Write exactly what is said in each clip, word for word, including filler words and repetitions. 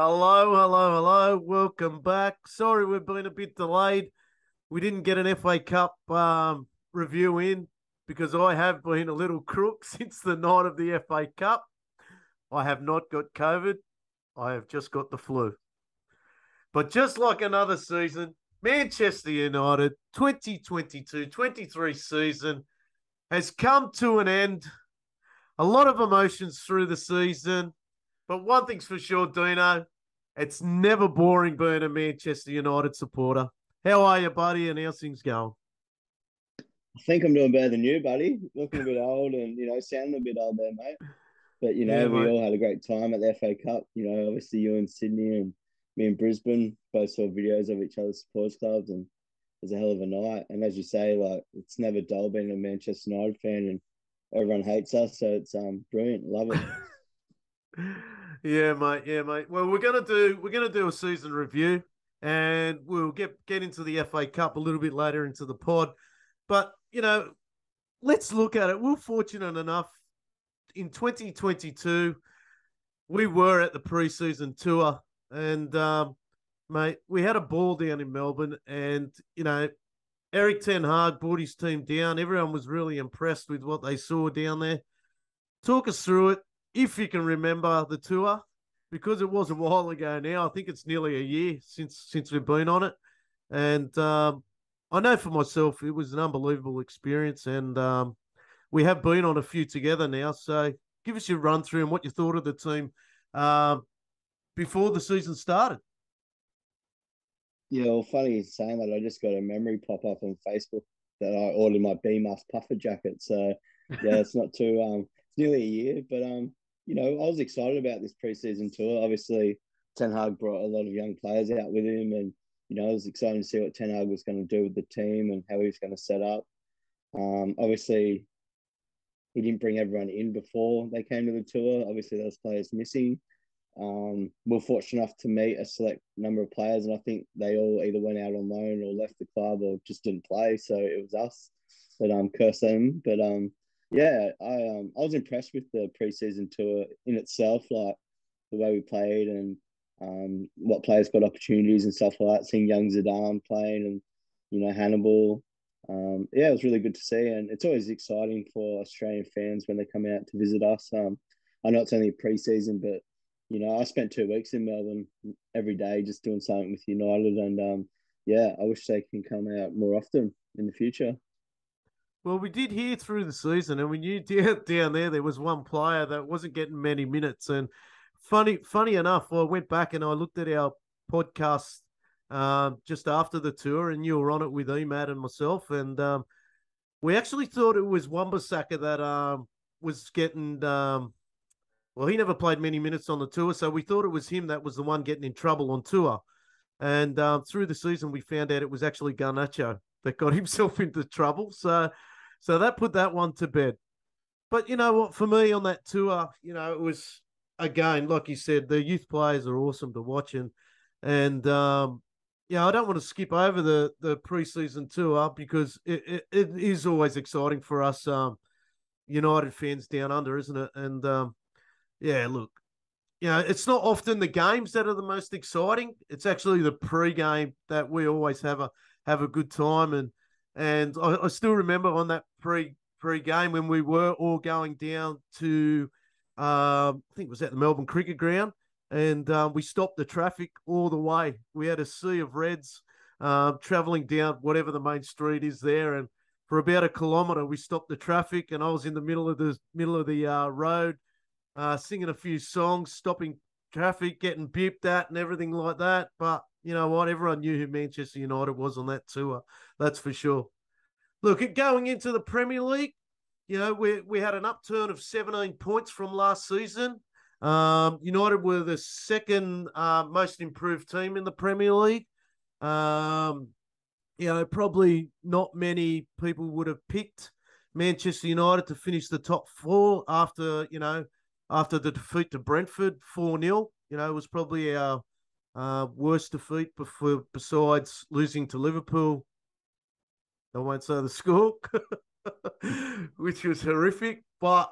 Hello, hello, hello. Welcome back. Sorry we've been a bit delayed. We didn't get an F A Cup um, review in because I have been a little crook since the night of the F A Cup. I have not got COVID. I have just got the flu. But just like another season, Manchester United twenty twenty-two twenty-three season has come to an end. A lot of emotions through the season. But one thing's for sure, Dino, it's never boring being a Manchester United supporter. How are you, buddy, and how's things going? I think I'm doing better than you, buddy. Looking a bit old and, you know, sounding a bit old there, mate. But, you know, yeah, we mate. all had a great time at the F A Cup. You know, obviously you in Sydney and me in Brisbane both saw videos of each other's supporters clubs, and it was a hell of a night. And as you say, like, it's never dull being a Manchester United fan, and everyone hates us, so it's um brilliant. Love it. Yeah, mate. Yeah, mate. Well, we're gonna do we're gonna do a season review, and we'll get get into the F A Cup a little bit later into the pod. But you know, let's look at it. We're fortunate enough in twenty twenty-two, we were at the preseason tour, and um, mate, we had a ball down in Melbourne, and you know, Erik ten Hag brought his team down. Everyone was really impressed with what they saw down there. Talk us through it. If you can remember the tour, because it was a while ago now. I think it's nearly a year since since we've been on it. And um, I know for myself, it was an unbelievable experience. And um, we have been on a few together now. So give us your run through and what you thought of the team uh, before the season started. Yeah, well, funny you're saying that. I just got a memory pop up on Facebook that I ordered my B M F puffer jacket. So, yeah, it's not too um, – it's nearly a year, but um. You know, I was excited about this preseason tour. Obviously, Ten Hag brought a lot of young players out with him, and, you know, I was excited to see what Ten Hag was going to do with the team and how he was going to set up. Um, obviously, he didn't bring everyone in before they came to the tour. Obviously, there was players missing. Um, we were fortunate enough to meet a select number of players, and I think they all either went out on loan or left the club or just didn't play. So it was us that um, cursed them. But, um, Yeah, I um I was impressed with the preseason tour in itself, like the way we played and um what players got opportunities and stuff like that. Seeing young Zidane playing and you know Hannibal, um yeah, it was really good to see, and it's always exciting for Australian fans when they come out to visit us. Um, I know it's only preseason, but you know I spent two weeks in Melbourne every day just doing something with United, and um yeah, I wish they can come out more often in the future. Well, we did hear through the season, and we knew down, down there there was one player that wasn't getting many minutes. And funny funny enough, I went back and I looked at our podcast um, just after the tour, and you were on it with Emad and myself. And um, we actually thought it was Wan-Bissaka that um, was getting um, – well, he never played many minutes on the tour, so we thought it was him that was the one getting in trouble on tour. And um, through the season, we found out it was actually Garnacho that got himself into trouble. So so that put that one to bed. But you know what, for me on that tour, you know, it was, again, like you said, the youth players are awesome to watch. And, and um, yeah, I don't want to skip over the, the preseason tour because it, it, it is always exciting for us um, United fans down under, isn't it? And, um, yeah, look, you know, it's not often the games that are the most exciting. It's actually the pre-game that we always have a, have a good time. And and I, I still remember on that pre, pre-game when we were all going down to, um, I think it was at the Melbourne Cricket Ground, and um, we stopped the traffic all the way. We had a sea of reds um, travelling down whatever the main street is there, and for about a kilometre we stopped the traffic, and I was in the middle of the, middle of the uh, road uh, singing a few songs, stopping traffic, getting beeped at and everything like that. But you know what? Everyone knew who Manchester United was on that tour. That's for sure. Look, at going into the Premier League, you know, we we had an upturn of seventeen points from last season. Um, United were the second uh, most improved team in the Premier League. Um, you know, probably not many people would have picked Manchester United to finish the top four after, you know, after the defeat to Brentford four nil. You know, it was probably our Uh, worst defeat before, besides losing to Liverpool. I won't say the score, which was horrific. But,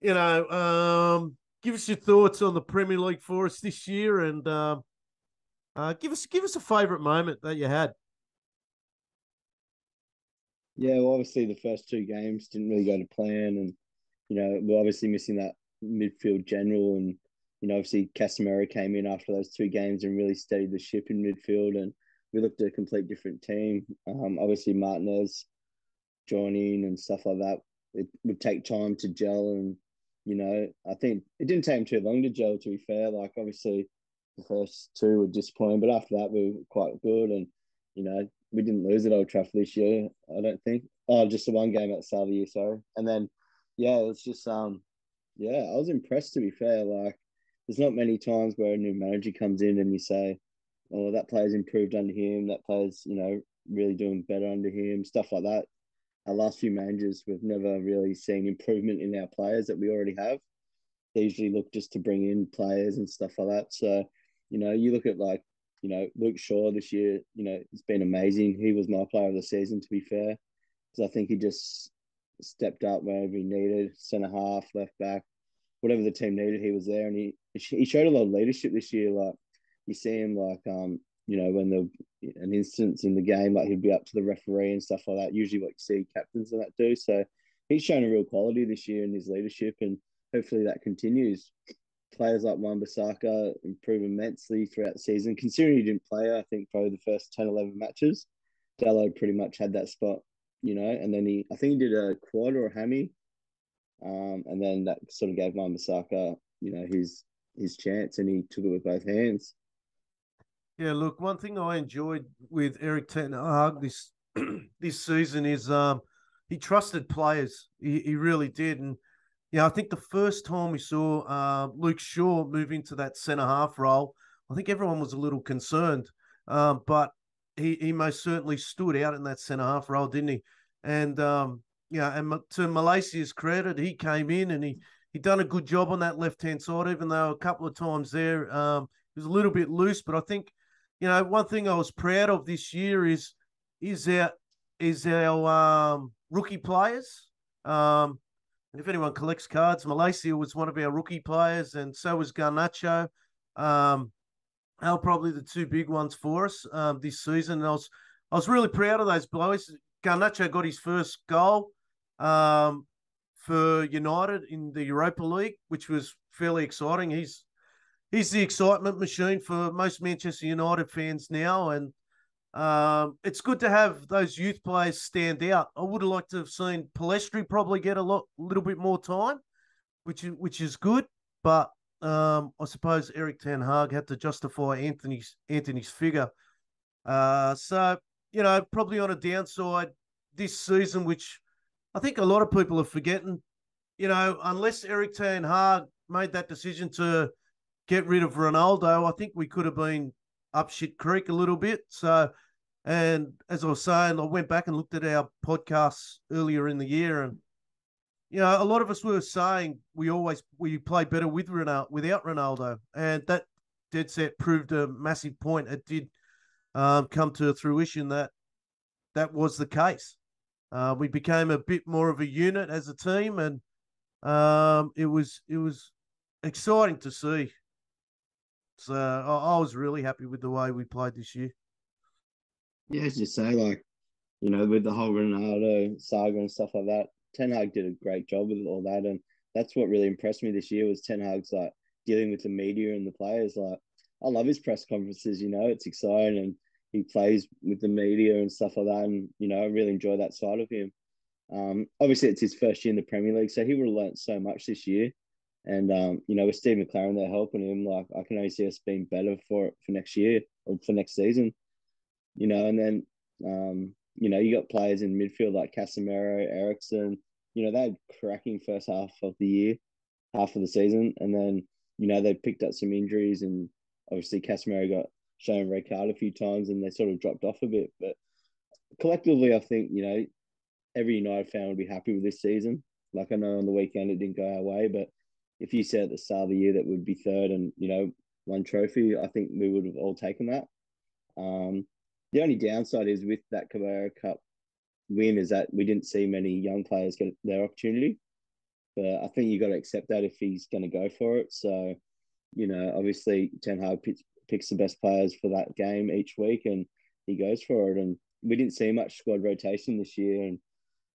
you know, um, give us your thoughts on the Premier League for us this year, and uh, uh, give us give us a favourite moment that you had. Yeah, well, obviously the first two games didn't really go to plan, and you know we're obviously missing that midfield general, and you know obviously Casemiro came in after those two games and really steadied the ship in midfield, and we looked at a complete different team. Um, obviously Martinez joining and stuff like that, it would take time to gel, and you know I think it didn't take him too long to gel. To be fair, like obviously the first two were disappointing, but after that we were quite good, and you know we didn't lose at Old Trafford this year, I don't think. Oh, just the one game at the start of the year, sorry. And then yeah, it's just um, yeah, I was impressed, to be fair. Like there's not many times where a new manager comes in and you say, oh, that player's improved under him, that player's, you know, really doing better under him, stuff like that. Our last few managers, we've never really seen improvement in our players that we already have. They usually look just to bring in players and stuff like that. So, you know, you look at like, you know, Luke Shaw this year, you know, it's been amazing. He was my player of the season, to be fair, because I think he just stepped up wherever he needed, centre half, left back, whatever the team needed, he was there. And he he showed a lot of leadership this year. Like, you see him, like, um, you know, when there an instance in the game, like he'd be up to the referee and stuff like that, usually what you see captains and that do. So he's shown a real quality this year in his leadership, and hopefully that continues. Players like Wan-Bissaka improve immensely throughout the season. Considering he didn't play, I think, probably the first ten, eleven matches, Dallo pretty much had that spot, you know, and then he, I think he did a quad or a hammy, um, and then that sort of gave Wan-Bissaka, you know, his, his chance, and he took it with both hands. Yeah, look, one thing I enjoyed with Erik ten Hag this this season is um, he trusted players. He, he really did. And yeah, I think the first time we saw uh, Luke Shaw move into that centre-half role, I think everyone was a little concerned, um, but he, he most certainly stood out in that centre-half role, didn't he? And, um, yeah, and to Malacia's credit, he came in and he he done a good job on that left-hand side, even though a couple of times there um, it was a little bit loose. But I think, you know, one thing I was proud of this year is is our, is our um, rookie players. Um If anyone collects cards, Malacia was one of our rookie players, and so was Garnacho. Um, they were probably the two big ones for us um, this season. And I was, I was really proud of those blows. Garnacho got his first goal um, for United in the Europa League, which was fairly exciting. He's, he's the excitement machine for most Manchester United fans now, and Um, it's good to have those youth players stand out. I would have liked to have seen Palestri probably get a lot, little bit more time, which is, which is good. But um, I suppose Erik ten Hag had to justify Antony's Antony's figure. Uh, so you know, probably on a downside this season, which I think a lot of people are forgetting. You know, unless Erik ten Hag made that decision to get rid of Ronaldo, I think we could have been up shit creek a little bit. So, and as I was saying, I went back and looked at our podcasts earlier in the year, and you know, a lot of us were saying we always we play better with Ronaldo without Ronaldo, and that dead set proved a massive point. It did um, come to fruition that that was the case. Uh, we became a bit more of a unit as a team, and um, it was it was exciting to see. So I was really happy with the way we played this year. Yeah, as you say, like, you know, with the whole Ronaldo saga and stuff like that, ten Hag did a great job with all that, and that's what really impressed me this year was ten Hag's, like, dealing with the media and the players. Like, I love his press conferences, you know, it's exciting, and he plays with the media and stuff like that, and, you know, I really enjoy that side of him. Um, obviously, it's his first year in the Premier League, so he would have learnt so much this year. And, um, you know, with Steve McLaren there helping him, like, I can only see us being better for it for next year or for next season, you know. And then, um, you know, you got players in midfield like Casemiro, Eriksen, you know, they had cracking first half of the year, half of the season. And then, you know, they picked up some injuries, and obviously Casemiro got shown red card a few times and they sort of dropped off a bit. But collectively, I think, you know, every United fan would be happy with this season. Like, I know on the weekend it didn't go our way, but if you said at the start of the year that we'd be third and, you know, one trophy, I think we would have all taken that. Um, the only downside is with that Carabao Cup win is that we didn't see many young players get their opportunity. But I think you got to accept that if he's going to go for it. So, you know, obviously Ten Hag picks, picks the best players for that game each week, and he goes for it. And we didn't see much squad rotation this year, and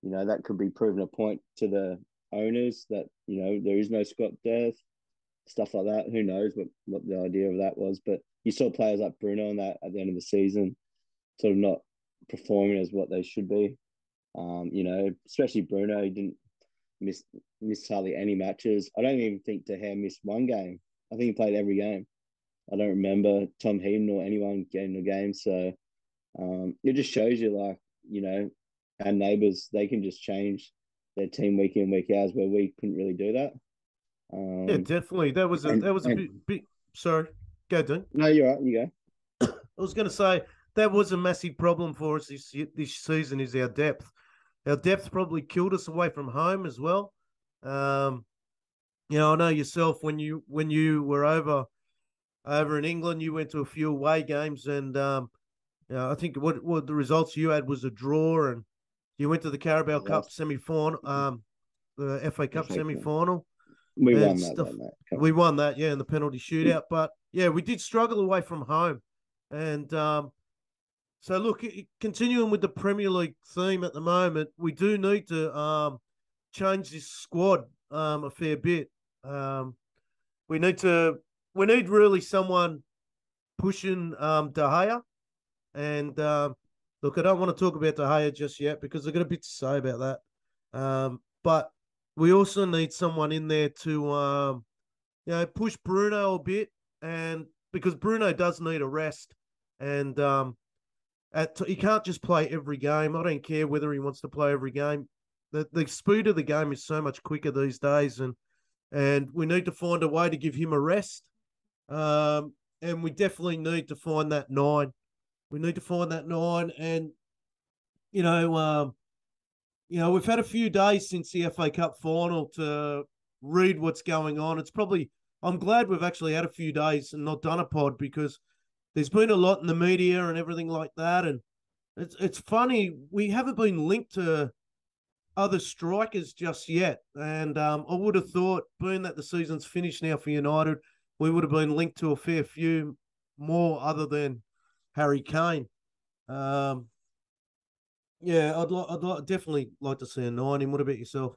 you know that could be proven a point to the owners that you know there is no squad death, stuff like that. Who knows what, what the idea of that was? But you saw players like Bruno and that at the end of the season, sort of not performing as what they should be. Um, you know, especially Bruno, he didn't miss miss hardly any matches. I don't even think De Gea missed one game. I think he played every game. I don't remember Tom Heaton or anyone getting a game. So um, it just shows you, like, you know, our neighbours, they can just change their team week in, week out, where we couldn't really do that. Um, yeah, definitely. That was a and, that was and, a big, big. Sorry, go Dean. No, you're right. You go. I was going to say that was a massive problem for us this this season. Is our depth. Our depth probably killed us away from home as well. Um, you know, I know yourself when you when you were over. Over in England, you went to a few away games, and um, you know, I think what what the results you had was a draw, and you went to the Carabao yes. Cup semi-final, um, the F A Cup semi-final. We won that, stuff, that We won that, yeah, in the penalty shootout. Yeah. But yeah, we did struggle away from home, and um, so look, continuing with the Premier League theme at the moment, we do need to um, change this squad um, a fair bit. Um, we need to. We need really someone pushing um, De Gea. And, um, look, I don't want to talk about De Gea just yet because I've got a bit to say about that. Um, but we also need someone in there to, um, you know, push Bruno a bit, and because Bruno does need a rest. And um, at t- he can't just play every game. I don't care whether he wants to play every game. The, the speed of the game is so much quicker these days, and and we need to find a way to give him a rest. Um, and we definitely need to find that nine. We need to find that nine. And, you know, um, you know, we've had a few days since the F A Cup final to read what's going on. It's probably, I'm glad we've actually had a few days and not done a pod, because there's been a lot in the media and everything like that. And it's, it's funny, we haven't been linked to other strikers just yet. And um, I would have thought, being that the season's finished now for United, we would have been linked to a fair few more other than Harry Kane. Um, yeah, I'd like, I'd like, definitely like to see a nine. And what about yourself?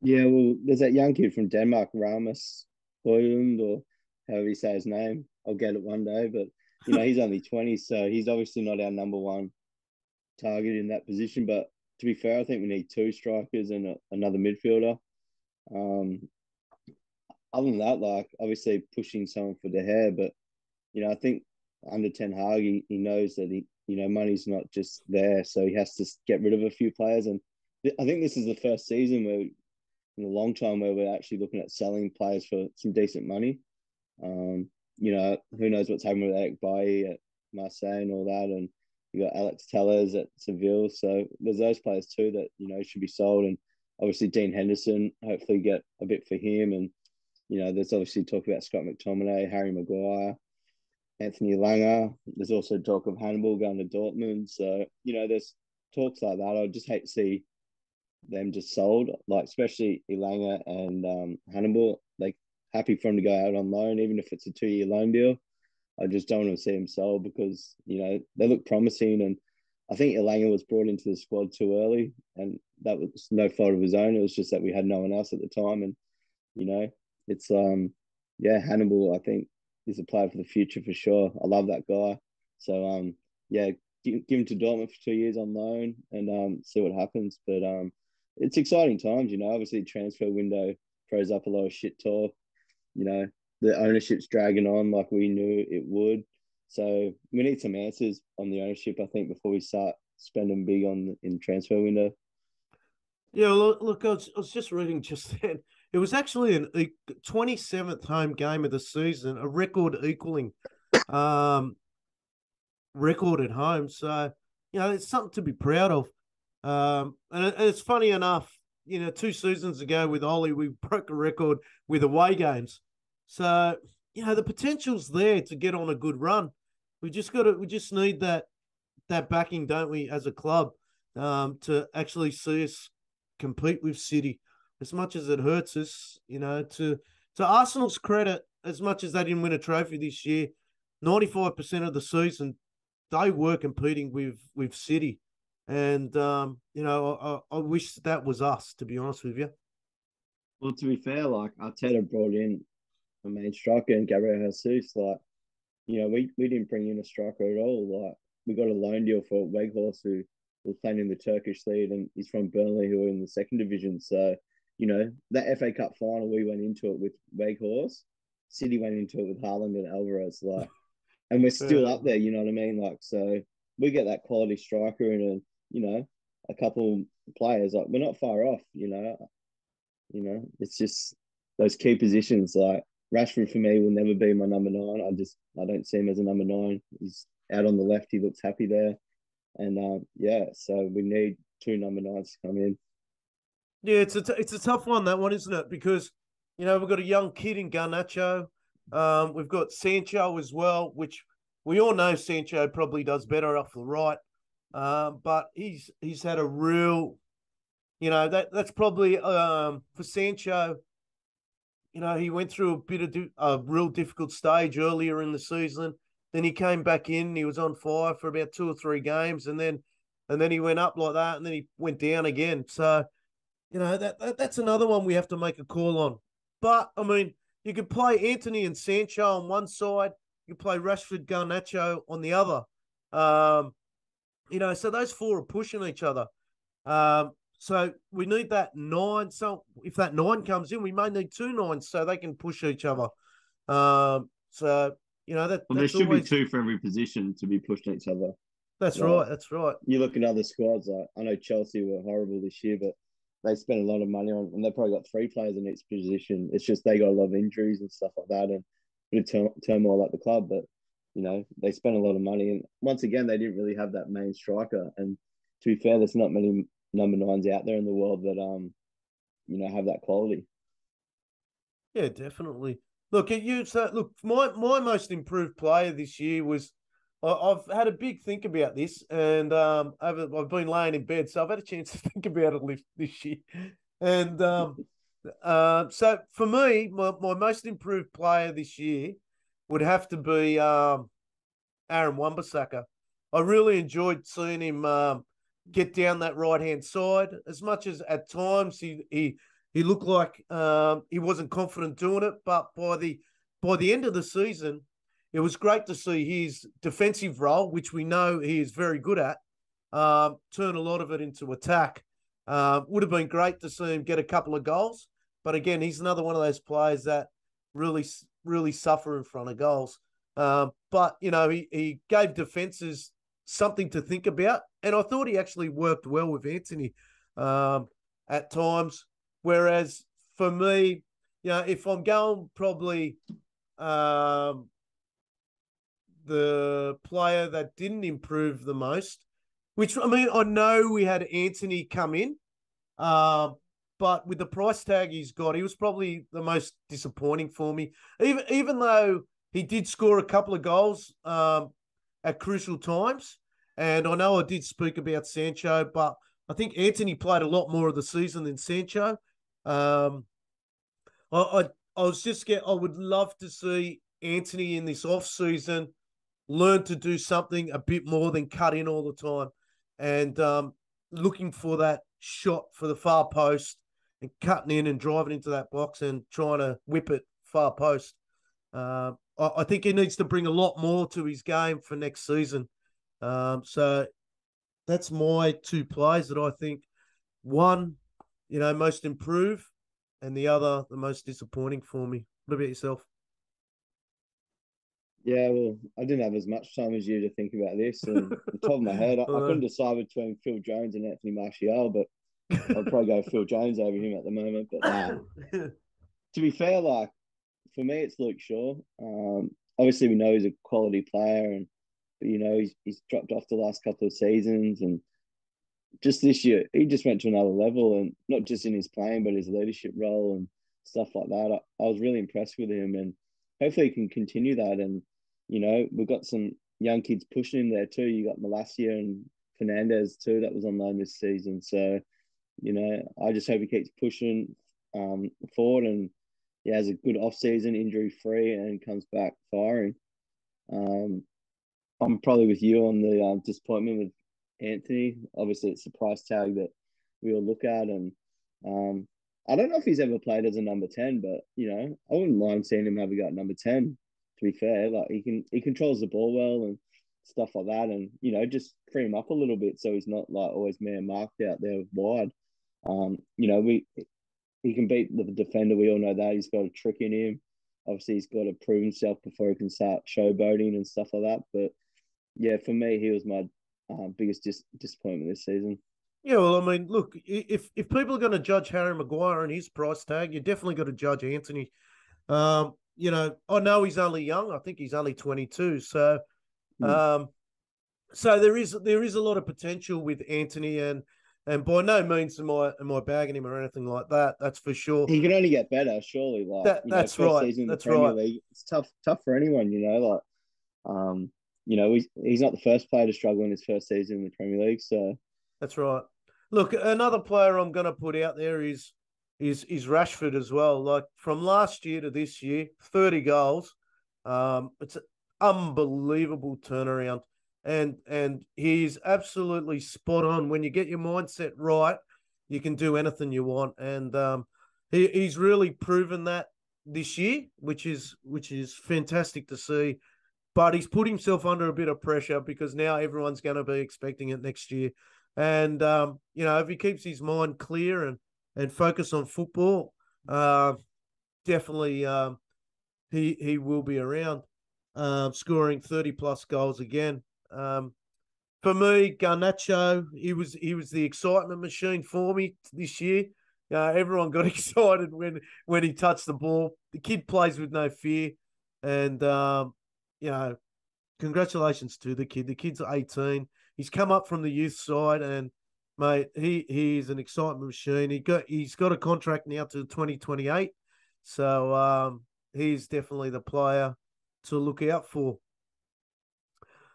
Yeah, well, there's that young kid from Denmark, Rasmus Højlund, or however you say his name. I'll get it one day, but you know he's only twenty, so he's obviously not our number one target in that position. But to be fair, I think we need two strikers and a, another midfielder. Um. Other than that, like, obviously pushing someone for De Gea, but, you know, I think under Ten Hag, he, he knows that, he, you know, money's not just there, so he has to get rid of a few players. And th- I think this is the first season where, in a long time, where we're actually looking at selling players for some decent money. Um, you know, who knows what's happening with Eric Bailly at Marseille and all that, and you got Alex Telles at Seville. So there's those players too that, you know, should be sold. And obviously Dean Henderson, hopefully get a bit for him. And you know, there's obviously talk about Scott McTominay, Harry Maguire, Anthony Langer. There's also talk of Hannibal going to Dortmund. So, you know, there's talks like that. I would just hate to see them just sold, like especially Langer and um, Hannibal. Like, happy for him to go out on loan, even if it's a two-year loan deal. I just don't want to see him sold because, you know, they look promising. And I think Langer was brought into the squad too early, and that was no fault of his own. It was just that we had no one else at the time. And, you know, It's, um, yeah, Hannibal, I think, is a player for the future for sure. I love that guy. So, um, yeah, give, give him to Dortmund for two years on loan and um, see what happens. But um, it's exciting times, you know. Obviously, transfer window throws up a lot of shit talk. You know, the ownership's dragging on like we knew it would. So we need some answers on the ownership, I think, before we start spending big on in transfer window. Yeah, look, look I, was, I was just reading just then. It was actually a twenty-seventh home game of the season, a record equaling um, record at home. So, you know, it's something to be proud of. Um, and it's funny enough, you know, two seasons ago with Ollie, we broke a record with away games. So, you know, the potential's there to get on a good run. We just got to, we just need that that backing, don't we, as a club, um, to actually see us compete with City. as much as it hurts us, you know, to to Arsenal's credit, as much as they didn't win a trophy this year, ninety-five percent of the season, they were competing with, with City. And, um, you know, I, I wish that was us, to be honest with you. Well, to be fair, like, Arteta brought in a main striker and Gabriel Jesus. Like, you know, we, we didn't bring in a striker at all. Like, we got a loan deal for Weghorst, who was playing in the Turkish league, and he's from Burnley, who are in the second division. So, you know, that F A Cup final, we went into it with Weghorst. City went into it with Haaland and Alvarez, like, and we're still up there, you know what I mean? Like, so we get that quality striker and, a, you know, a couple players, like, we're not far off, you know. You know, it's just those key positions. Like, Rashford, for me, will never be my number nine. I just, I don't see him as a number nine. He's out on the left. He looks happy there. And, um, yeah, so we need two number nines to come in. Yeah, it's a, t- it's a tough one, that one, isn't it? Because, you know, we've got a young kid in Garnacho. Um, we've got Sancho as well, which we all know Sancho probably does better off the right. Um, but he's he's had a real, you know, that that's probably um, for Sancho, you know, he went through a bit of di- a real difficult stage earlier in the season. Then he came back in. He was on fire for about two or three games. And then and then he went up like that. And then he went down again. So, you know, that, that that's another one we have to make a call on. But, I mean, you could play Antony and Sancho on one side. You play Rashford, Garnacho on the other. Um, you know, so those four are pushing each other. Um, so we need that nine. So if that nine comes in, we may need two nines so they can push each other. Um, so, you know, that well, there should always be two for every position to be pushing each other. That's like, right. That's right. You look at other squads. Like, I know Chelsea were horrible this year, but they spent a lot of money on, and they probably got three players in each position. It's just they got a lot of injuries and stuff like that, and a bit of turmoil at the club. But, you know, they spent a lot of money, and once again, they didn't really have that main striker. And to be fair, there's not many number nines out there in the world that, um, you know, have that quality. Yeah, definitely. Look at you. So, look, my my most improved player this year was. I've had a big think about this, and um, I've, I've been laying in bed, so I've had a chance to think about it this year. And um, uh, so for me, my, my most improved player this year would have to be um, Aaron Wan-Bissaka. I really enjoyed seeing him um, get down that right-hand side. As much as at times he he, he looked like um, he wasn't confident doing it, but by the by the end of the season, it was great to see his defensive role, which we know he is very good at, um, turn a lot of it into attack. Uh, would have been great to see him get a couple of goals. But again, he's another one of those players that really, really suffer in front of goals. Um, but, you know, he, he gave defences something to think about. And I thought he actually worked well with Antony um, at times. Whereas for me, you know, if I'm going probably um, – the player that didn't improve the most, which, I mean, I know we had Antony come in, uh, but with the price tag he's got, he was probably the most disappointing for me. Even even though he did score a couple of goals um, at crucial times, and I know I did speak about Sancho, but I think Antony played a lot more of the season than Sancho. Um, I, I I was just get I would love to see Antony in this off season learn to do something a bit more than cut in all the time and um, looking for that shot for the far post and cutting in and driving into that box and trying to whip it far post. Uh, I, I think he needs to bring a lot more to his game for next season. Um, so that's my two plays that I think, one, you know, most improved, and the other, the most disappointing for me. What about yourself? Yeah, well, I didn't have as much time as you to think about this. And at the top of my head, I, I couldn't decide between Phil Jones and Anthony Martial, but I'd probably go Phil Jones over him at the moment. But um, to be fair, like, for me, it's Luke Shaw. Um, obviously, we know he's a quality player, and you know he's he's dropped off the last couple of seasons, and just this year, he just went to another level, and not just in his playing, but his leadership role and stuff like that. I, I was really impressed with him, and hopefully he can continue that, and you know, we've got some young kids pushing him there too. You got Malacia and Fernandes too, that was on loan this season. So, you know, I just hope he keeps pushing um, forward, and he has a good off season, injury free, and comes back firing. Um, I'm probably with you on the um, disappointment with Antony. Obviously, it's the price tag that we all look at, and um, I don't know if he's ever played as a number ten, but you know, I wouldn't mind seeing him have a go at number ten. To be fair, like he can, he controls the ball well and stuff like that, and you know, just free him up a little bit so he's not like always man marked out there wide. Um, you know, we he can beat the defender. We all know that he's got a trick in him. Obviously, he's got to prove himself before he can start showboating and stuff like that. But yeah, for me, he was my uh, biggest dis- disappointment this season. Yeah, well, I mean, look, if if people are going to judge Harry Maguire and his price tag, you're definitely going to judge Antony. Um, you know, I know he's only young. I think he's only twenty-two. So, mm. um, so there is there is a lot of potential with Antony, and and by no means am I am I bagging him or anything like that. That's for sure. He can only get better, surely. Like that, that's know, right. Season in that's the Premier right. League, it's tough tough for anyone, you know. Like, um, you know, he's he's not the first player to struggle in his first season in the Premier League. So that's right. Look, another player I'm going to put out there is is is Rashford as well. Like from last year to this year, thirty goals. Um, it's an unbelievable turnaround, and and he's absolutely spot on. When you get your mindset right, you can do anything you want, and um, he, he's really proven that this year, which is which is fantastic to see. But he's put himself under a bit of pressure because now everyone's going to be expecting it next year. And, um, you know, if he keeps his mind clear and, and focus on football, uh, definitely um, he he will be around, uh, scoring thirty-plus goals again. Um, for me, Garnacho, he was he was the excitement machine for me this year. Uh, everyone got excited when, when he touched the ball. The kid plays with no fear. And, um, you know, congratulations to the kid. The kid's eighteen. He's come up from the youth side, and mate, he he's an excitement machine. He got he's got a contract now to twenty twenty-eight, so um, he's definitely the player to look out for.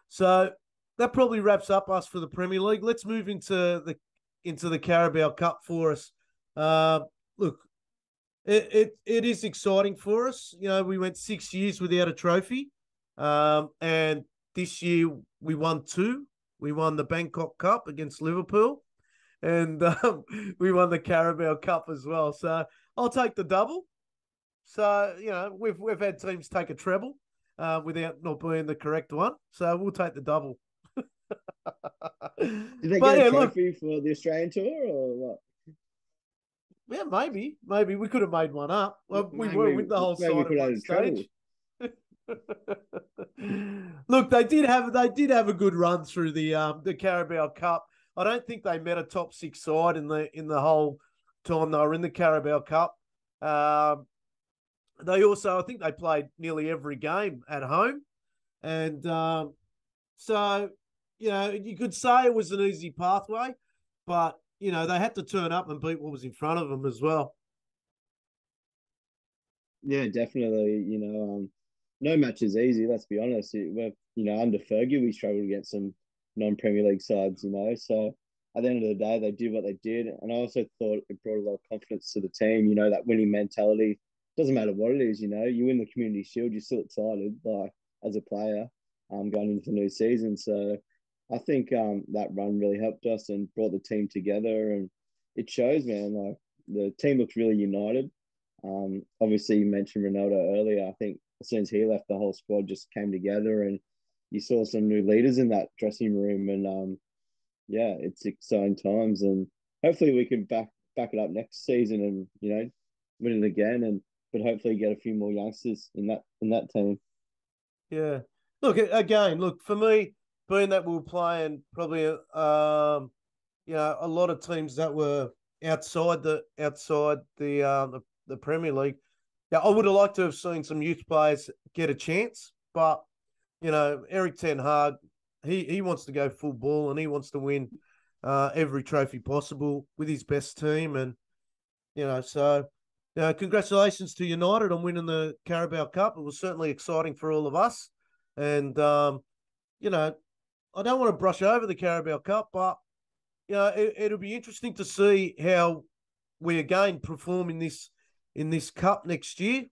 So that probably wraps up us for the Premier League. Let's move into the into the Carabao Cup for us. Uh, look, it, it it is exciting for us. You know, we went six years without a trophy, um, and this year we won two. We won the Bangkok Cup against Liverpool, and um, we won the Carabao Cup as well. So I'll take the double. So, you know, we've we've had teams take a treble uh, without not being the correct one. So we'll take the double. Did they but, get yeah, a trophy look, for the Australian tour or what? Yeah, maybe. Maybe. We could have made one up. Well, maybe, we were with the whole side at one stage. Treble. Look, they did have they did have a good run through the um, the Carabao Cup. I don't think they met a top six side in the in the whole time they were in the Carabao Cup. Um, they also, I think, they played nearly every game at home, and um, so you know you could say it was an easy pathway, but you know they had to turn up and beat what was in front of them as well. Yeah, definitely. You know. Um... No match is easy, let's be honest. We're, you know, under Fergie, we struggled against some non-Premier League sides, you know. So, at the end of the day, they did what they did. And I also thought it brought a lot of confidence to the team, you know, that winning mentality. Doesn't matter what it is, you know. You win the Community Shield, you're still excited, like, as a player um, going into the new season. So, I think um, that run really helped us and brought the team together. And it shows, man, like, the team looks really united. Um, obviously, you mentioned Ronaldo earlier. I think as soon as he left, the whole squad just came together, and you saw some new leaders in that dressing room. And um, yeah, it's exciting times, and hopefully we can back back it up next season, and you know, win it again, and but hopefully get a few more youngsters in that in that team. Yeah, look again. Look for me, being that we were playing probably um, you know, a lot of teams that were outside the outside the uh, the, the Premier League. Yeah, I would have liked to have seen some youth players get a chance, but, you know, Erik ten Hag, he, he wants to go full ball, and he wants to win uh, every trophy possible with his best team. And, you know, so you know, congratulations to United on winning the Carabao Cup. It was certainly exciting for all of us. And, um, you know, I don't want to brush over the Carabao Cup, but, you know, it, it'll be interesting to see how we again perform in this in this cup next year,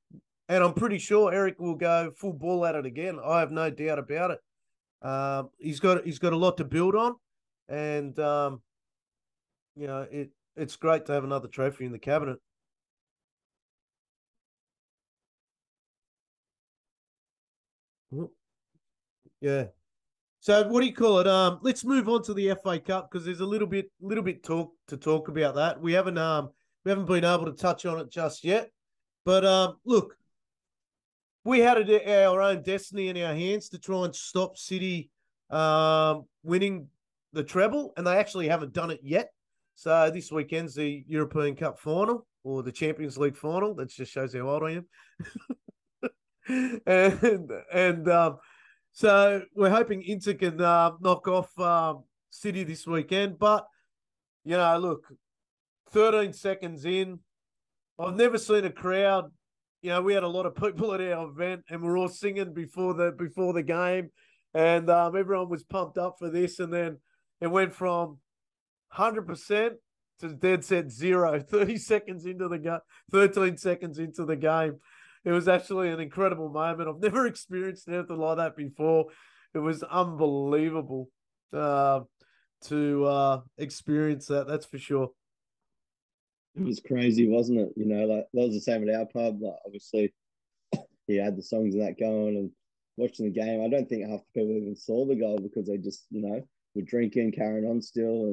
and I'm pretty sure Eric will go full ball at it again. I have no doubt about it. Um, he's got he's got a lot to build on, and um, you know it it's great to have another trophy in the cabinet. Yeah. So what do you call it? Um, let's move on to the F A Cup because there's a little bit, little bit talk to talk about that. We haven't, um, we haven't been able to touch on it just yet. But um, look, we had a, our own destiny in our hands to try and stop City um, winning the treble, and they actually haven't done it yet. So this weekend's the European Cup final or the Champions League final. That just shows how old I am. and and. Um, So we're hoping Inter can uh, knock off um, City this weekend. But, you know, look, thirteen seconds in, I've never seen a crowd. You know, we had a lot of people at our event and we're all singing before the before the game. And um, everyone was pumped up for this. And then it went from one hundred percent to dead set zero, thirty seconds into the game, thirteen seconds into the game. It was actually an incredible moment. I've never experienced anything like that before. It was unbelievable uh, to uh, experience that, that's for sure. It was crazy, wasn't it? You know, like that was the same at our pub. Like, obviously, he had the songs and that going and watching the game. I don't think half the people even saw the goal because they just, you know, were drinking, carrying on still,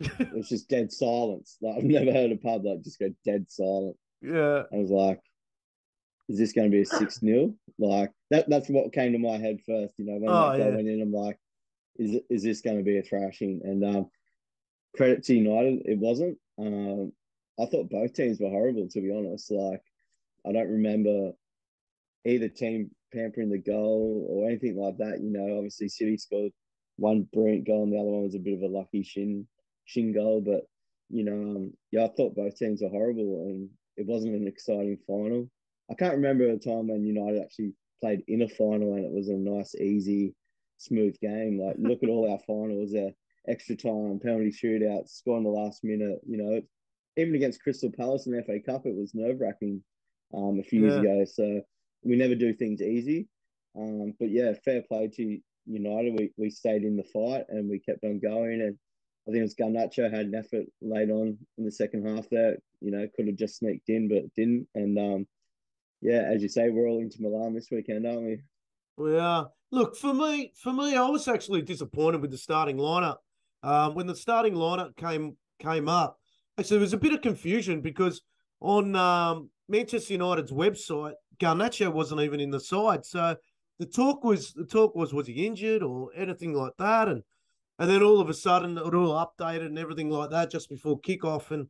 and it was just dead silence. Like, I've never heard a pub like just go dead silent. Yeah. I was like, is this going to be a six nil? Like, that, that's what came to my head first. You know, when oh, that yeah. went in, I'm like, is is this going to be a thrashing? And um, credit to United, it wasn't. Um, I thought both teams were horrible, to be honest. Like, I don't remember either team pampering the goal or anything like that. You know, obviously City scored one brilliant goal and the other one was a bit of a lucky shin, shin goal. But, you know, um, yeah, I thought both teams were horrible and it wasn't an exciting final. I can't remember a time when United actually played in a final and it was a nice, easy, smooth game. Like, look at all our finals, our extra time, penalty shootouts, score in the last minute. You know, even against Crystal Palace in the F A Cup, it was nerve-wracking um, a few yeah. years ago. So we never do things easy. Um, but, yeah, fair play to United. We we stayed in the fight and we kept on going. And I think it was Garnacho had an effort late on in the second half there. You know, could have just sneaked in, but didn't. And, um, yeah, as you say, we're all into Milan this weekend, aren't we? We are. Look, for me, for me, I was actually disappointed with the starting lineup. Um, when the starting lineup came came up, actually there was a bit of confusion because on um, Manchester United's website, Garnacho wasn't even in the side. So the talk was the talk was was he injured or anything like that, and and then all of a sudden it all updated and everything like that just before kickoff, and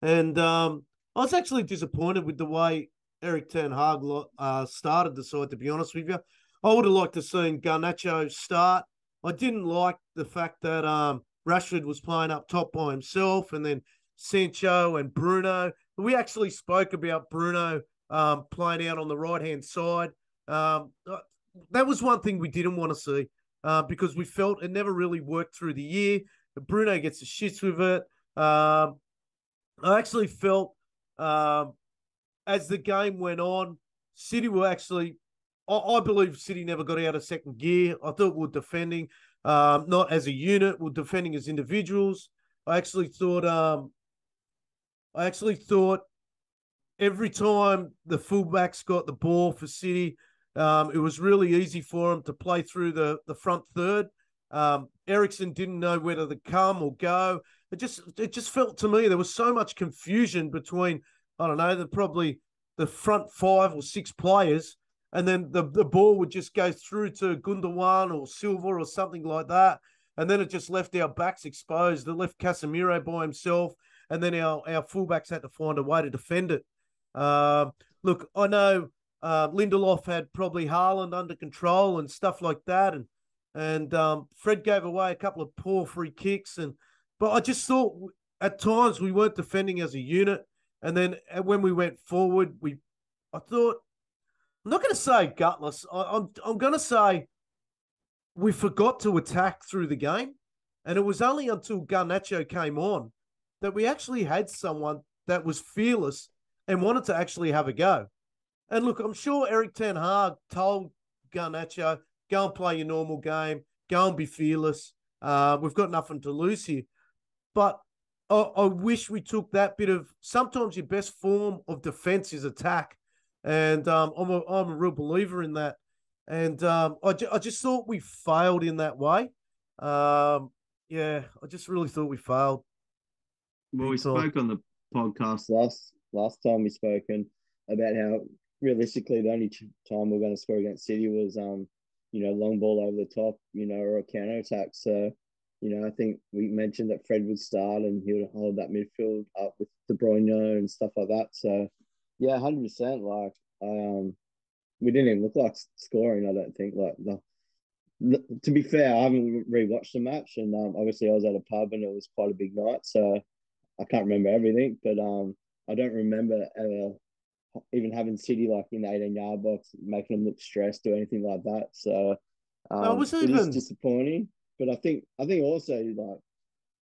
and um, I was actually disappointed with the way Erik ten Hag uh, started the side, to be honest with you. I would have liked to have seen Garnacho start. I didn't like the fact that um, Rashford was playing up top by himself and then Sancho and Bruno. We actually spoke about Bruno um, playing out on the right-hand side. Um, that was one thing we didn't want to see uh, because we felt it never really worked through the year. Bruno gets the shits with it. Um, I actually felt... Um, As the game went on, City were actually, I, I believe City never got out of second gear. I thought we were defending, um, not as a unit, we were defending as individuals. I actually thought, um, I actually thought every time the fullbacks got the ball for City, um, it was really easy for them to play through the, the front third. Um, Eriksen didn't know whether to come or go. It just, it just felt to me there was so much confusion between, I don't know, they're probably the front five or six players, and then the, the ball would just go through to Gundogan or Silva or something like that, and then it just left our backs exposed. It left Casemiro by himself, and then our, our fullbacks had to find a way to defend it. Um, look, I know uh, Lindelof had probably Haaland under control and stuff like that, and and um, Fred gave away a couple of poor free kicks, and but I just thought at times we weren't defending as a unit. And then when we went forward, we, I thought, I'm not going to say gutless. I, I'm I'm going to say we forgot to attack through the game. And it was only until Garnacho came on that we actually had someone that was fearless and wanted to actually have a go. And look, I'm sure Erik ten Hag told Garnacho, go and play your normal game, go and be fearless. Uh, we've got nothing to lose here. But I, I wish we took that bit of, sometimes your best form of defense is attack. And um, I'm, a, I'm a real believer in that. And um, I, ju- I just thought we failed in that way. Um, yeah, I just really thought we failed. Well, we spoke on the podcast last last time we spoken about how realistically the only time we we're going to score against City was, um, you know, long ball over the top, you know, or a counter attack. So, you know, I think we mentioned that Fred would start and he would hold that midfield up with De Bruyne and stuff like that. So, yeah, one hundred percent. Like, I, um, we didn't even look like scoring, I don't think. Like, the, the, to be fair, I haven't rewatched the match, and um, obviously I was at a pub and it was quite a big night, so I can't remember everything. But um, I don't remember ever even having City like in the eighteen-yard box, making them look stressed or anything like that. So um, no, it was even... it is disappointing. But I think I think also, like,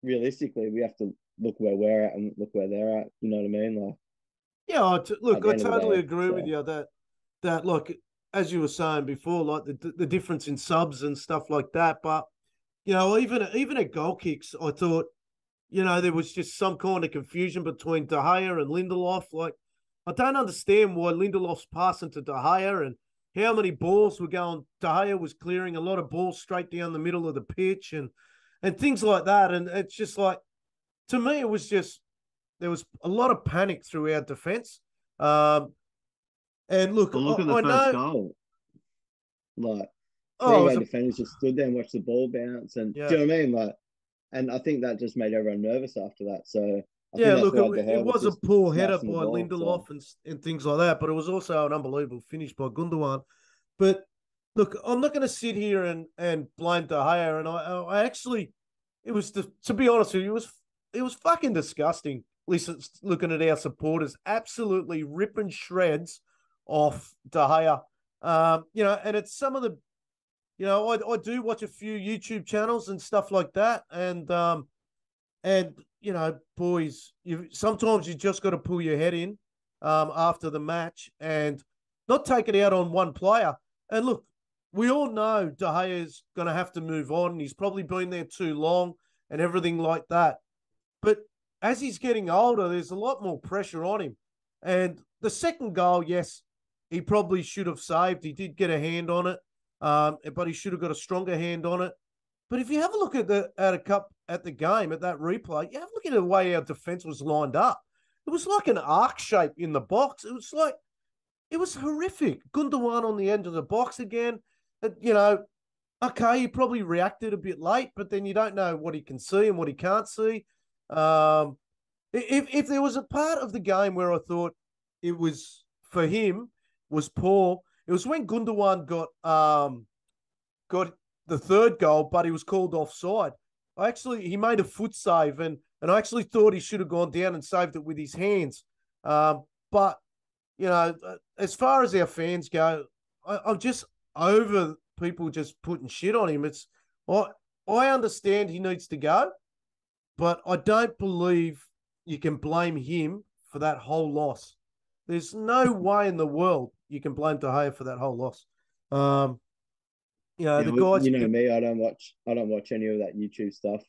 realistically, we have to look where we're at and look where they're at. You know what I mean? Like, yeah, I t- look, I totally day, agree so. with you that. That, like, as you were saying before, like the the difference in subs and stuff like that. But, you know, even even at goal kicks, I thought, you know, there was just some kind of confusion between De Gea and Lindelof. Like, I don't understand why Lindelof's passing to De Gea and how many balls were going. De Gea was clearing a lot of balls straight down the middle of the pitch and, and things like that. And it's just like, to me, it was just, there was a lot of panic through our defence. Um And look, look I, at the I first know... goal. Like, oh, the a... defenders just stood there and watched the ball bounce, and yeah. do you know what I mean? Like, and I think that just made everyone nervous after that. So I yeah, think look, it, it was, was a poor header by ball, Lindelof so. and and things like that, but it was also an unbelievable finish by Gundogan. But look, I'm not going to sit here and, and blame De Gea, and I I actually, it was the, to be honest with you, it was it was fucking disgusting. Listen, looking at our supporters, absolutely ripping shreds off De Gea. Um, you know, and it's some of the, you know, I I do watch a few YouTube channels and stuff like that, and um, and you know, boys, you sometimes you just got to pull your head in, um, after the match and not take it out on one player. And look, we all know De Gea's going to have to move on. He's probably been there too long and everything like that. But as he's getting older, there's a lot more pressure on him. And the second goal, yes. He probably should have saved. He did get a hand on it, um, but he should have got a stronger hand on it. But if you have a look at the at a cup at the game at that replay, you have a look at the way our defense was lined up. It was like an arc shape in the box. It was like it was horrific. Gundogan on the end of the box again. You know, okay, he probably reacted a bit late, but then you don't know what he can see and what he can't see. Um, if if there was a part of the game where I thought it was for him. Was poor. It was when Gundogan got um got the third goal, but he was called offside. I actually he made a foot save, and and I actually thought he should have gone down and saved it with his hands. Um, but you know, as far as our fans go, I, I'm just over people just putting shit on him. It's I I understand he needs to go, but I don't believe you can blame him for that whole loss. There's no way in the world you can blame De Gea for that whole loss. Um, you know, yeah, the guys. You know can... me, I don't watch. I don't watch any of that YouTube stuff.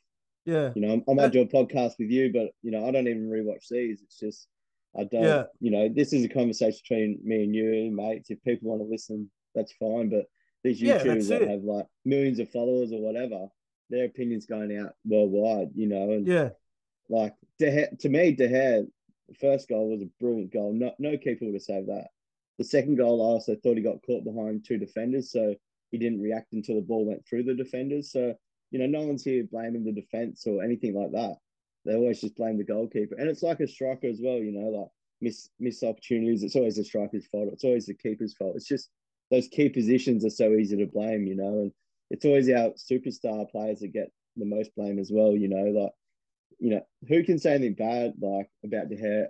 Yeah, you know, I might do a podcast with you, but you know, I don't even rewatch these. It's just I don't. Yeah. You know, this is a conversation between me and you, mates. If people want to listen, that's fine. But these YouTubers yeah, that have like millions of followers or whatever, their opinion's going out worldwide. You know, and yeah, like De Gea, to me, De Gea. The first goal was a brilliant goal. No, no keeper would have saved that. The second goal, I also thought he got caught behind two defenders, so he didn't react until the ball went through the defenders. So, you know, no one's here blaming the defence or anything like that. They always just blame the goalkeeper. And it's like a striker as well, you know, like miss, miss opportunities. It's always the striker's fault. It's always the keeper's fault. It's just those key positions are so easy to blame, you know, and it's always our superstar players that get the most blame as well, you know, like, you know, who can say anything bad like about De Gea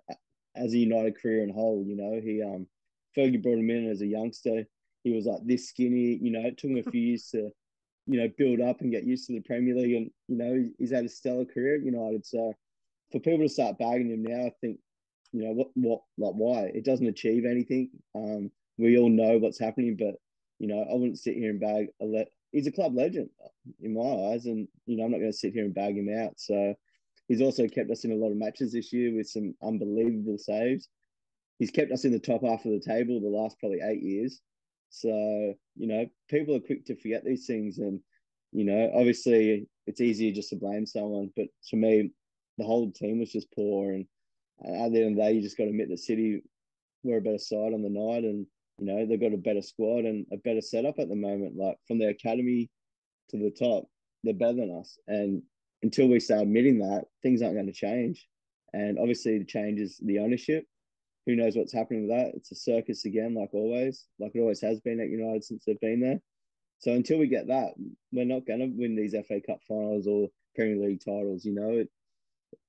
as a United career and whole? You know, he um, Fergie brought him in as a youngster. He was like this skinny. You know, it took him a few years to, you know, build up and get used to the Premier League. And you know, he's, he's had a stellar career at United. So for people to start bagging him now, I think you know, what, what, like, why? It doesn't achieve anything. Um, we all know what's happening, but, you know, I wouldn't sit here and bag a le- he's a club legend in my eyes, and, you know, I'm not going to sit here and bag him out. So he's also kept us in a lot of matches this year with some unbelievable saves. He's kept us in the top half of the table the last probably eight years. So, you know, people are quick to forget these things. And, you know, obviously it's easier just to blame someone. But to me, the whole team was just poor. And at the end of the day, you just got to admit that City were a better side on the night. And, you know, they've got a better squad and a better setup at the moment. Like, from their academy to the top, they're better than us. And until we start admitting that, things aren't going to change. And obviously the change is the ownership. Who knows what's happening with that? It's a circus again, like always, like it always has been at United since they've been there. So until we get that, we're not going to win these F A Cup finals or Premier League titles. You know, it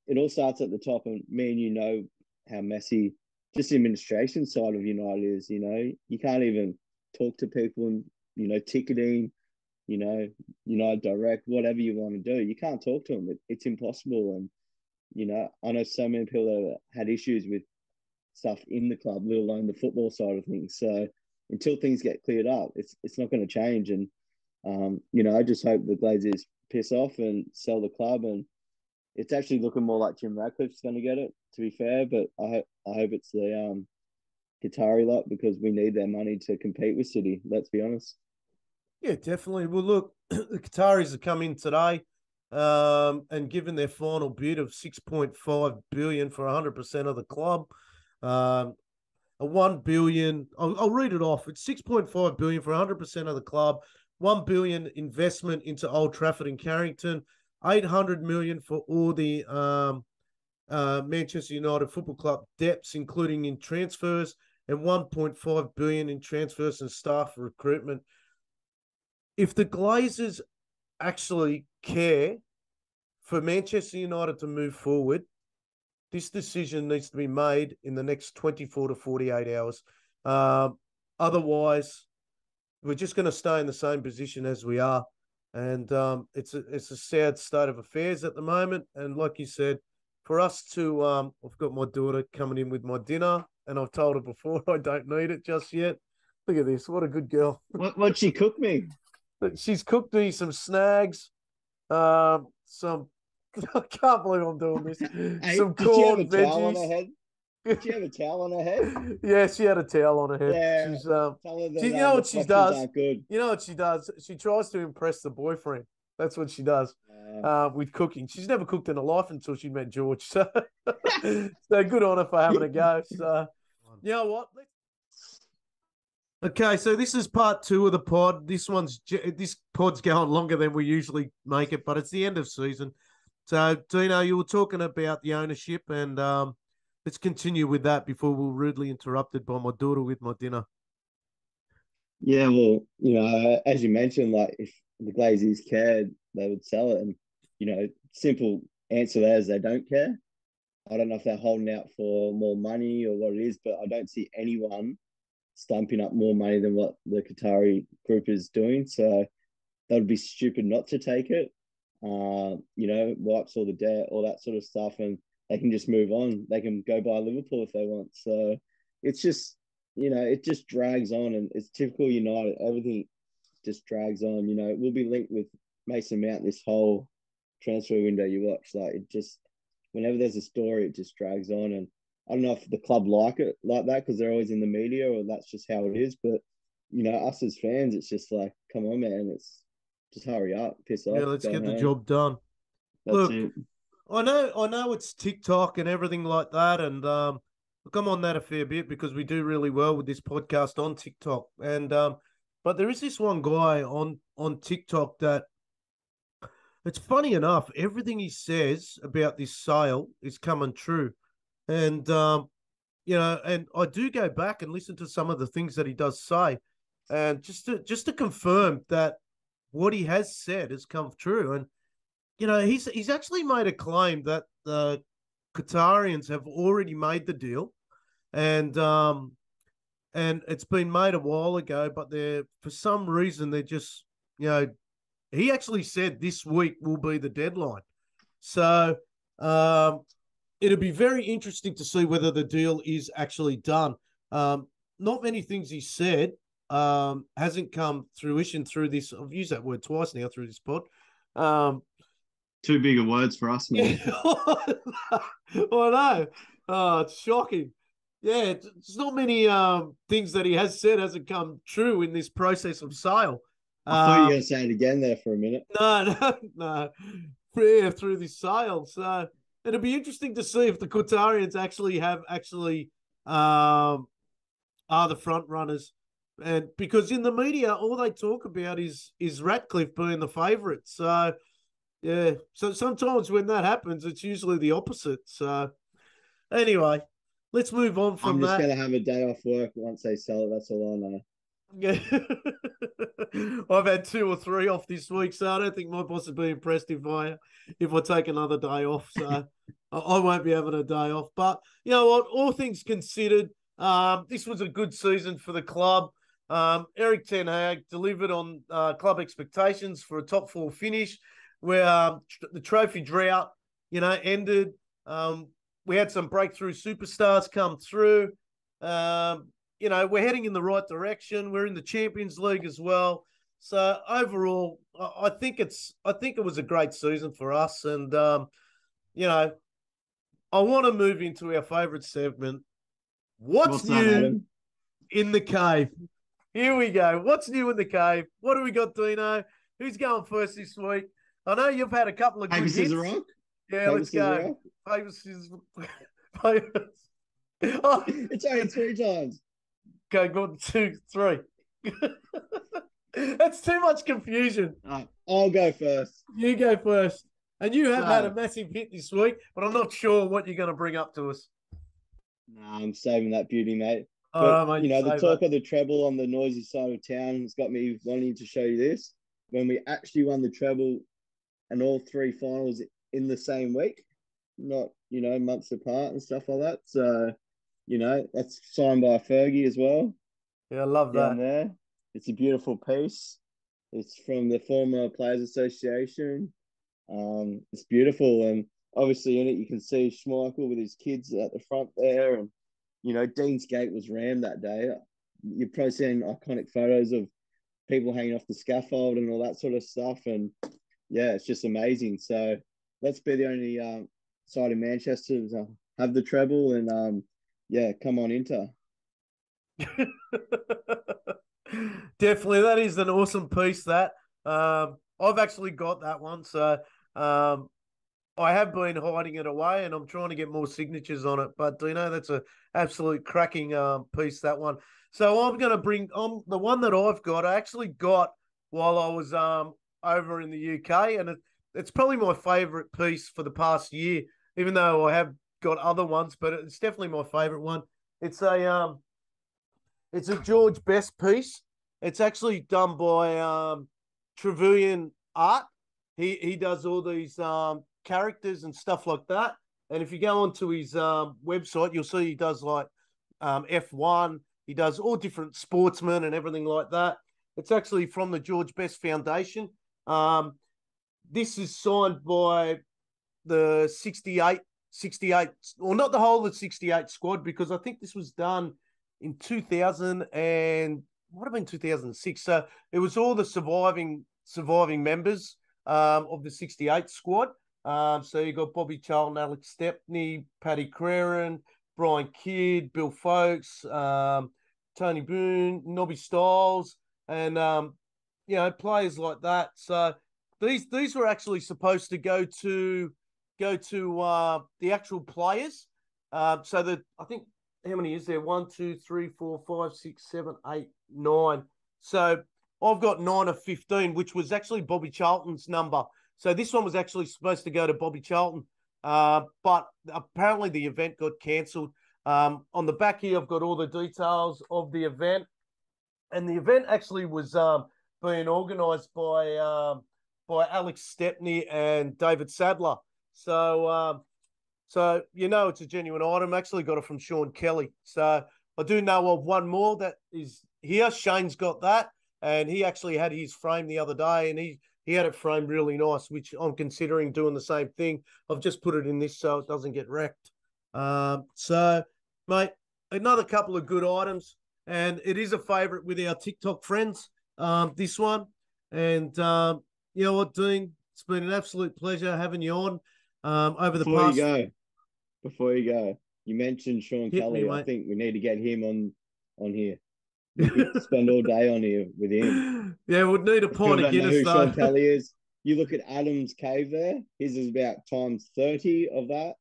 it all starts at the top. And me and you know how messy just the administration side of United is. You know, you can't even talk to people and, you know, ticketing, you know, United Direct, whatever you want to do. You can't talk to them. It, it's impossible. And, you know, I know so many people that had issues with stuff in the club, let alone the football side of things. So until things get cleared up, it's it's not going to change. And um, you know, I just hope the Glazers piss off and sell the club. And it's actually looking more like Jim Ratcliffe's going to get it, to be fair. But I hope I hope it's the um, Qatari lot, because we need their money to compete with City. Let's be honest. Yeah, definitely. Well, look, the Qataris have come in today, um, and given their final bid of six point five billion for a hundred percent of the club. Um, a one billion. I'll, I'll read it off. It's six point five billion for a hundred percent of the club. One billion investment into Old Trafford and Carrington. Eight hundred million for all the um, uh, Manchester United Football Club debts, including in transfers, and one point five billion in transfers and staff recruitment. If the Glazers actually care for Manchester United to move forward, this decision needs to be made in the next twenty-four to forty-eight hours. Um, otherwise, we're just going to stay in the same position as we are. And um, it's, a, it's a sad state of affairs at the moment. And like you said, for us to um, – I've got my daughter coming in with my dinner, and I've told her before I don't need it just yet. Look at this. What a good girl. What, what'd she cook me? She's cooked me some snags, um, some – I can't believe I'm doing this. Hey, some corn veggies. Did she have a towel on her head? Did she have a towel on her head? Yeah, she had a towel on her head. Yeah, she's, um, she, you know what she does? Good. You know what she does? She tries to impress the boyfriend. That's what she does yeah. uh, with cooking. She's never cooked in her life until she met George. So, so good on her for having a go. So, you know what? Let's... Okay, so this is part two of the pod. This one's this pod's going longer than we usually make it, but it's the end of season. So, Dino, you were talking about the ownership, and um, let's continue with that before we're rudely interrupted by my daughter with my dinner. Yeah, well, you know, as you mentioned, like, if the Glazers cared, they would sell it. And, you know, simple answer there is they don't care. I don't know if they're holding out for more money or what it is, but I don't see anyone stumping up more money than what the Qatari group is doing. So that would be stupid not to take it. Uh, you know, wipes all the debt, all that sort of stuff, and they can just move on. They can go buy Liverpool if they want. So it's just, you know, it just drags on, and it's typical United. Everything just drags on. You know, we'll be linked with Mason Mount this whole transfer window you watch. Like, it just, whenever there's a story, it just drags on. And I don't know if the club like it like that because they're always in the media, or that's just how it is. But, you know, us as fans, it's just like, come on, man, it's just hurry up, piss off. Yeah, let's get home. The job done. That's look, it. I know, I know it's TikTok and everything like that, and um, look, I'm on that a fair bit because we do really well with this podcast on TikTok. And um, but there is this one guy on on TikTok that, it's funny enough, everything he says about this sale is coming true, and um, you know, and I do go back and listen to some of the things that he does say, and just to just to confirm that what he has said has come true. And, you know, he's he's actually made a claim that the Qatarians have already made the deal, and um, and it's been made a while ago, but they're, for some reason, they're just, you know, he actually said this week will be the deadline. So um, it'll be very interesting to see whether the deal is actually done. Um, not many things he said um, hasn't come fruition through this. I've used that word twice now through this pod. Um, Too big of words for us, man. I know. Oh, it's shocking. Yeah, there's not many um, things that he has said hasn't come true in this process of sale. I thought um, you were going to say it again there for a minute. No, no, no. Yeah, through this sale. So it'll be interesting to see if the Qatarians actually have actually um, are the front runners. And because in the media, all they talk about is is Ratcliffe being the favourite. So, yeah. So sometimes when that happens, it's usually the opposite. So anyway, let's move on from that. I'm just going to have a day off work once they sell it. That's all I know. Yeah, I've had two or three off this week, so I don't think my boss would be impressed if I if I take another day off. So I, I won't be having a day off. But you know what? All things considered, um, this was a good season for the club. Um, Erik ten Hag delivered on uh, club expectations for a top four finish, where um, tr- the trophy drought, you know, ended. Um, we had some breakthrough superstars come through. Um, You know, we're heading in the right direction. We're in the Champions League as well. So overall, I think it's I think it was a great season for us. And um, you know, I want to move into our favourite segment. What's, What's new in the cave? Here we go. What's new in the cave? What do we got, Dino? Who's going first this week? I know you've had a couple of good hits. Paper, scissors, rock. Yeah, Paper, let's go. Paper, scissors, rock. Oh. It's only three times. Okay, good. Two, three. That's too much confusion. Right, I'll go first. You go first. And you have so, had a massive hit this week, but I'm not sure what you're going to bring up to us. No, nah, I'm saving that beauty, mate. But, right, mate you know, the talk that. of the treble on the noisy side of town has got me wanting to show you this. When we actually won the treble and all three finals in the same week, not, you know, months apart and stuff like that. So... You know, that's signed by Fergie as well. Yeah, I love Down that. There. It's a beautiful piece. It's from the former Players Association. Um, it's beautiful. And obviously in it, you can see Schmeichel with his kids at the front there. And, you know, Dean's Gate was rammed that day. You've probably seen iconic photos of people hanging off the scaffold and all that sort of stuff. And, yeah, it's just amazing. So let's be the only um, side in Manchester to have the treble and... um. Yeah, come on, Inter. Definitely. That is an awesome piece, that. Um, I've actually got that one. So um, I have been hiding it away, and I'm trying to get more signatures on it. But, do you know, that's an absolute cracking um, piece, that one. So I'm going to bring on the one that I've got. I actually got while I was um, over in the U K, and it, it's probably my favourite piece for the past year, even though I have got other ones, but it's definitely my favorite one. It's a um, it's a George Best piece. It's actually done by um, Trevelyan Art. He he does all these um characters and stuff like that. And if you go onto his um website, you'll see he does like um F one. He does all different sportsmen and everything like that. It's actually from the George Best Foundation. Um, this is signed by the sixty-eight. sixty-eight, or not the whole of the sixty-eight squad, because I think this was done in two thousand and might have been two thousand six. So it was all the surviving surviving members um, of the sixty-eight squad. Um, so you got Bobby Charlton, Alex Stepney, Paddy Creran, Brian Kidd, Bill Folks, um, Tony Boone, Nobby Styles, and um, you know, players like that. So these these were actually supposed to go to. Go to uh, the actual players. Uh, so that I think how many is there? One, two, three, four, five, six, seven, eight, nine. So I've got nine of fifteen, which was actually Bobby Charlton's number. So this one was actually supposed to go to Bobby Charlton, uh, but apparently the event got cancelled. Um, on the back here, I've got all the details of the event, and the event actually was um, being organised by um, by Alex Stepney and David Sadler. So, um, so you know, it's a genuine item. Actually got it from Sean Kelly. So I do know of one more that is here. Shane's got that, and he actually had his frame the other day, and he, He had it framed really nice, which I'm considering doing the same thing. I've just put it in this so it doesn't get wrecked. Um, so, mate, another couple of good items. And it is a favourite with our TikTok friends, um, this one. And um, you know what, Dean? It's been an absolute pleasure having you on um, over the Before past... Before you go, before you go, you mentioned Sean Hit Kelly. Me, I think we need to get him on, on here. Spend all day on here with him. Yeah, we'd need a pint of Guinness, though. Sean Kelly is. You look at Adam's cave there. His is about times thirty of that,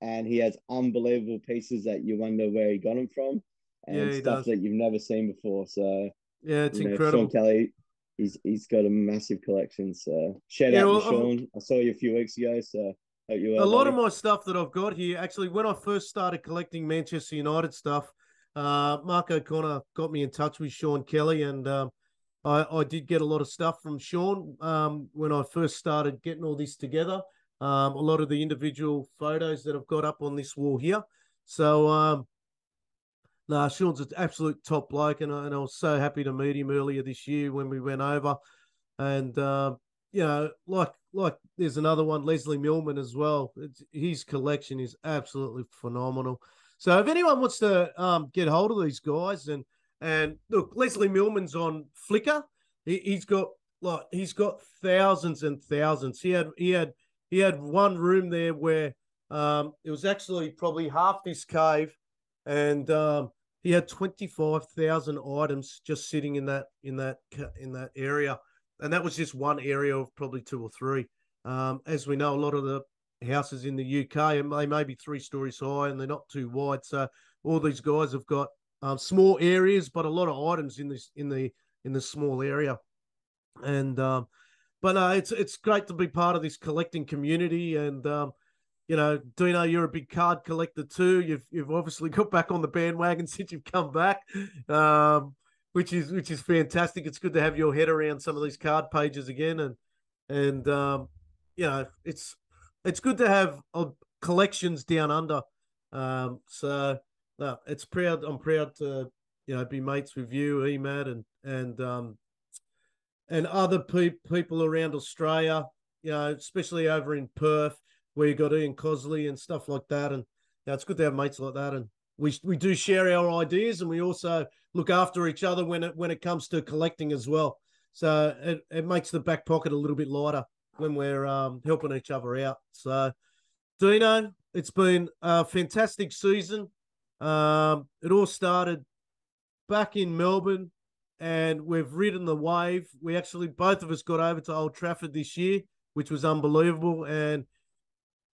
and he has unbelievable pieces that you wonder where he got them from, and yeah, stuff does. that you've never seen before. So yeah, it's you know, incredible. Sean Kelly, he's he's got a massive collection. So shout yeah, out well, to Sean. I'm... I saw you a few weeks ago. So hope you are, a lot buddy. of my stuff that I've got here. Actually, when I first started collecting Manchester United stuff, Uh, Mark O'Connor got me in touch with Sean Kelly, and um, I, I did get a lot of stuff from Sean um, when I first started getting all this together. Um, a lot of the individual photos that I've got up on this wall here. So, um, nah, Sean's an absolute top bloke, and I, and I was so happy to meet him earlier this year when we went over. And, uh, you know, like, like there's another one, Leslie Millman as well. It's, his collection is absolutely phenomenal. So if anyone wants to um, get hold of these guys, and and look, Leslie Millman's on Flickr. He, he's got like he's got thousands and thousands. He had he had he had one room there where um, it was actually probably half this cave, and um, he had twenty-five thousand items just sitting in that in that in that area, and that was just one area of probably two or three. Um, as we know, a lot of the houses in the U K, and they may be three stories high and they're not too wide, so all these guys have got um, small areas but a lot of items in this in the in the small area. And um but uh, it's it's great to be part of this collecting community. And um you know, Dino, you're a big card collector too. You've you've obviously got back on the bandwagon since you've come back, um which is which is fantastic. It's good to have your head around some of these card pages again, and and um you know, it's It's good to have uh, collections down under. Um, so uh, it's proud. I'm proud to, you know, be mates with you, E M A D, and and um, and other pe people around Australia. You know, especially over in Perth, where you got Ian Cosley and stuff like that. And you know, it's good to have mates like that. And we we do share our ideas, and we also look after each other when it when it comes to collecting as well. So it it makes the back pocket a little bit lighter when we're um, helping each other out. So, Dino, it's been a fantastic season. Um, it all started back in Melbourne, and we've ridden the wave. We actually, both of us got over to Old Trafford this year, which was unbelievable. And,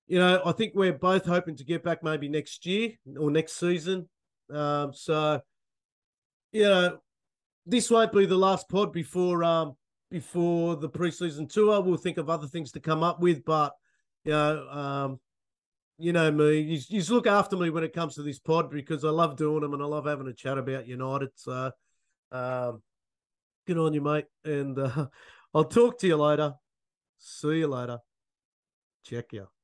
you know, I think we're both hoping to get back maybe next year or next season. Um, so, you know, this won't be the last pod before... Um, before the preseason tour. We'll think of other things to come up with, but you know, um, you know me, you, you just look after me when it comes to this pod, because I love doing them and I love having a chat about United. So, um, good on you, mate. And uh, I'll talk to you later. See you later. Check ya.